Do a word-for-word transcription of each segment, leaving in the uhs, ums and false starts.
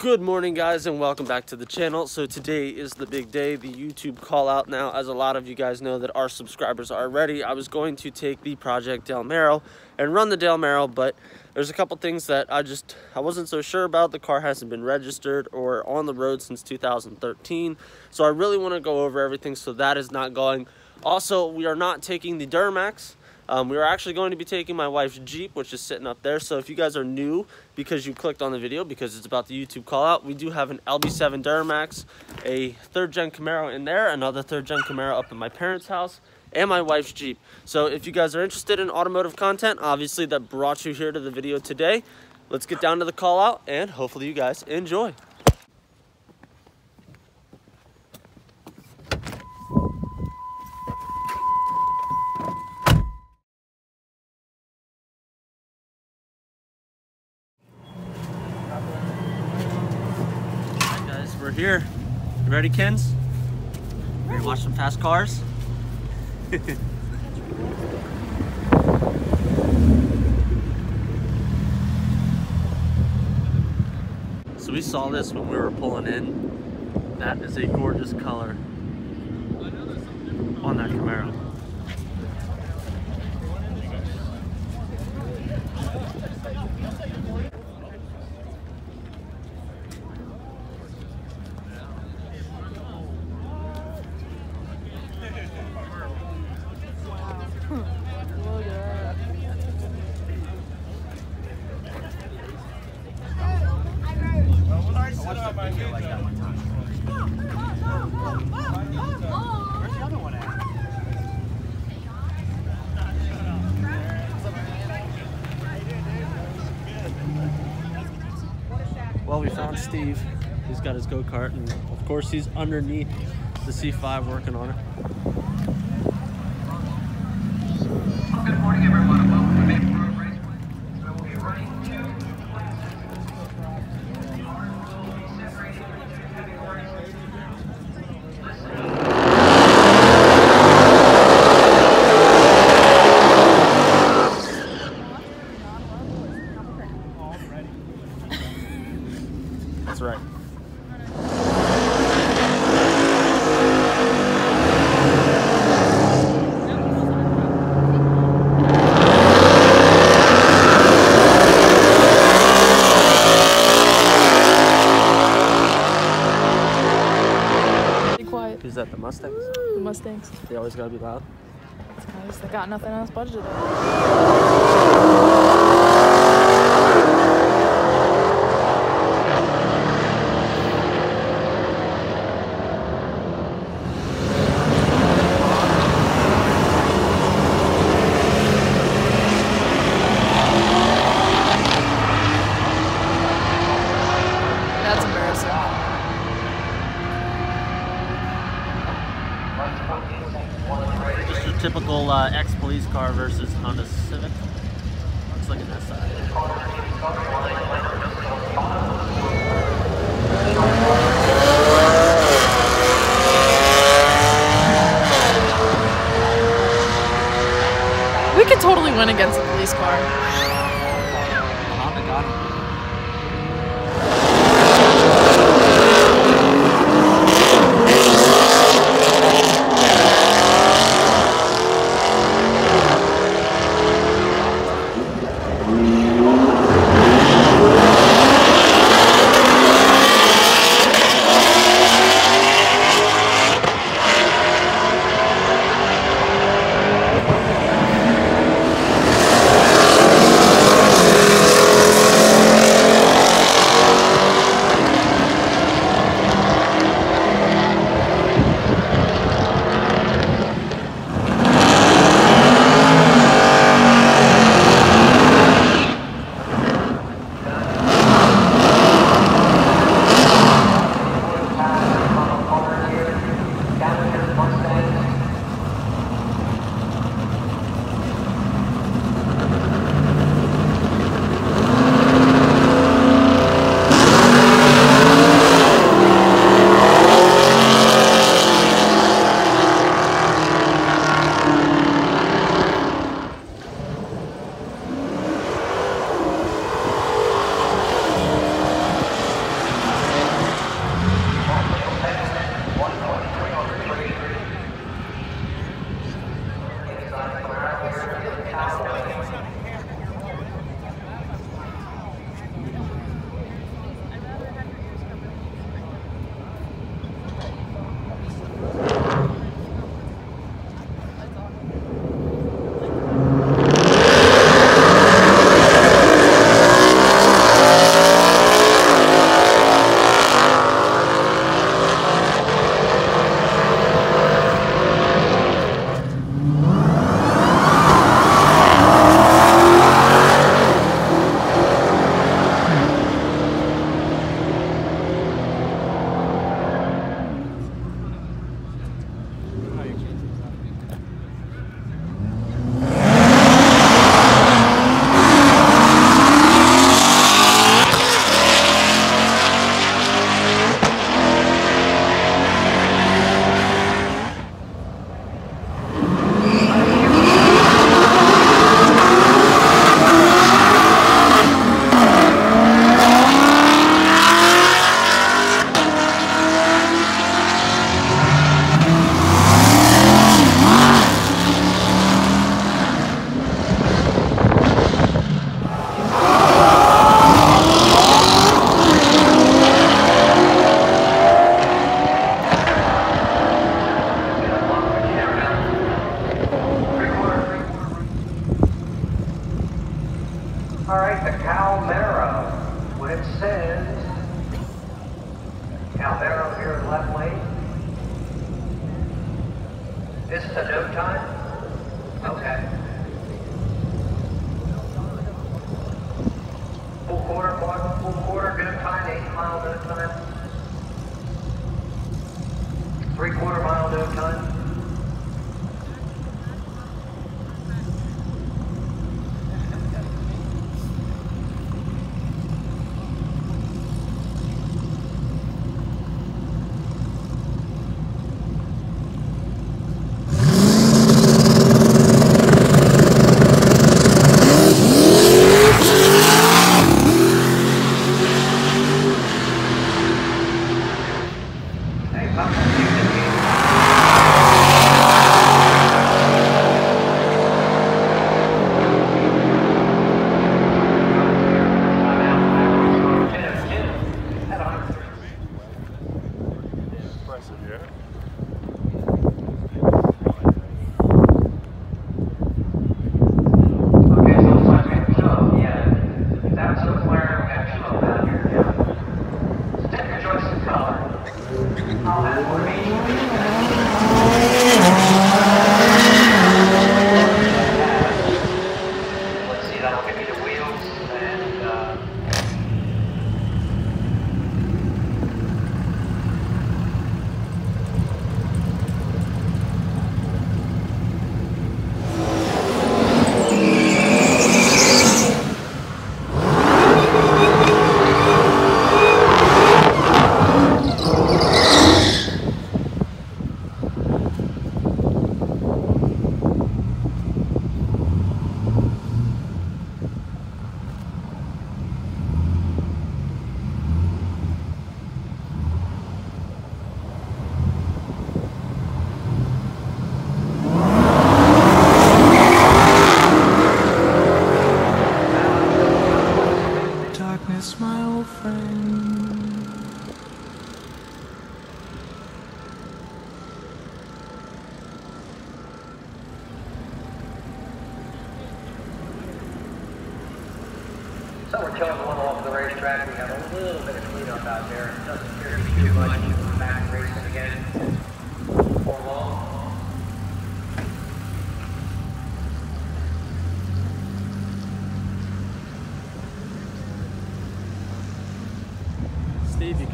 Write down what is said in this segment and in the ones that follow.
Good morning, guys, and welcome back to the channel. So today is the big day, the YouTube call out. Now, as a lot of you guys know that our subscribers are ready, I was going to take the project Del Maro and run the Del Maro, but there's a couple things that I just I wasn't so sure about. The car hasn't been registered or on the road since two thousand thirteen, so I really want to go over everything, so that is not going. Also, we are not taking the Duramax. Um, we are actually going to be taking my wife's Jeep, which is sitting up there. So if you guys are new because you clicked on the video, because it's about the YouTube call out, we do have an L B seven Duramax, a third gen Camaro in there, another third gen Camaro up in my parents' house, and my wife's Jeep. So if you guys are interested in automotive content, obviously that brought you here to the video today. Let's get down to the call out and hopefully you guys enjoy. We're here. You ready, Kins? Ready to watch some fast cars? So we saw this when we were pulling in. That is a gorgeous color on that Camaro. Well, we found Steve. He's got his go-kart, and of course he's underneath the C five working on it. Well, good morning, everyone. That's right. Be quiet. Who's that? The Mustangs? The Mustangs. They always gotta be loud. It's because they got nothing else budgeted. Just your typical uh, ex-police car versus Honda Civic. Looks like an S I. We could totally win against a police car. left lane. This is a no time? Okay. Full quarter, full quarter, no time, eight mile, no time. Three quarter mile, no time.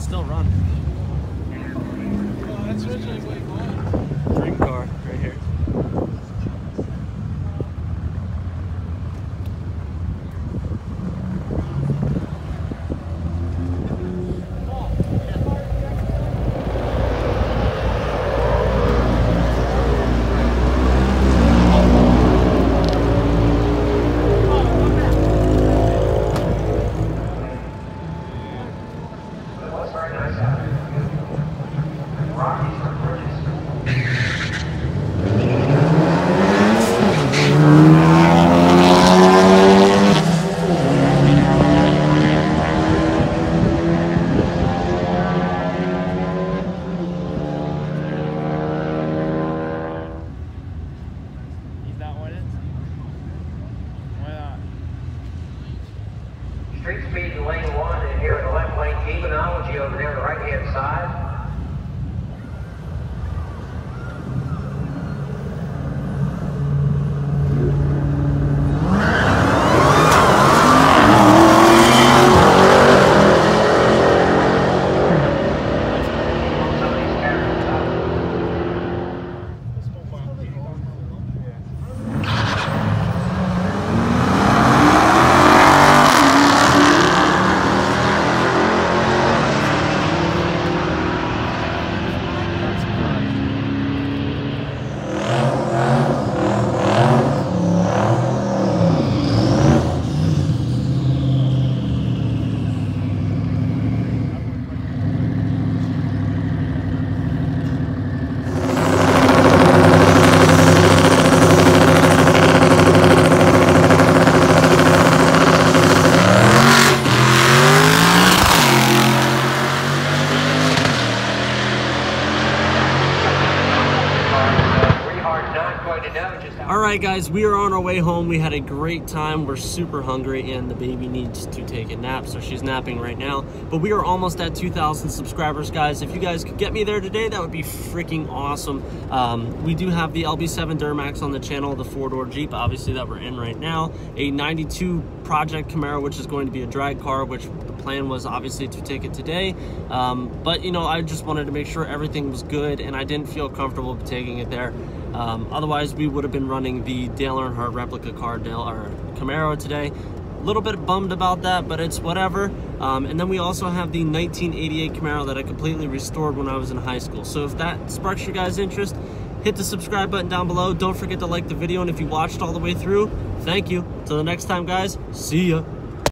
Still run. Oh, that's originally what it was. Dream car, right here. Alright guys, we are on our way home. We had a great time. We're super hungry and the baby needs to take a nap, so she's napping right now. But we are almost at two thousand subscribers, guys. If you guys could get me there today, that would be freaking awesome. Um, we do have the L B seven Duramax on the channel, the four-door Jeep, obviously, that we're in right now. A ninety-two Project Camaro, which is going to be a drag car, which the plan was obviously to take it today. Um, but, you know, I just wanted to make sure everything was good and I didn't feel comfortable taking it there. Um, otherwise, we would have been running the Dale Earnhardt replica car, Dale or Camaro today. A little bit bummed about that, but it's whatever. Um, and then we also have the nineteen eighty-eight Camaro that I completely restored when I was in high school. So if that sparks your guys' interest, hit the subscribe button down below. Don't forget to like the video. And if you watched all the way through, thank you. Till the next time, guys. See ya.